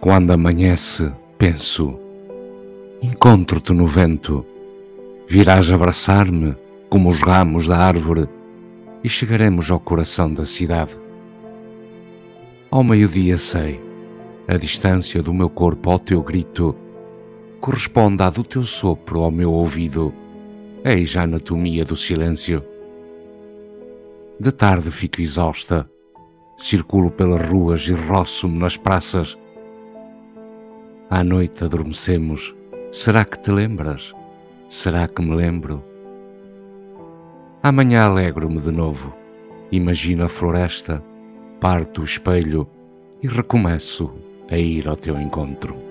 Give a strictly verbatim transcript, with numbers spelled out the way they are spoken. Quando amanhece, penso. Encontro-te no vento. Virás abraçar-me como os ramos da árvore e chegaremos ao coração da cidade. Ao meio-dia sei, a distância do meu corpo ao teu grito corresponde à do teu sopro ao meu ouvido. Eis a anatomia do silêncio. De tarde fico exausta. Circulo pelas ruas e roço-me nas praças. À noite adormecemos. Será que te lembras? Será que me lembro? Amanhã alegro-me de novo. Imagino a floresta, parto o espelho e recomeço a ir ao teu encontro.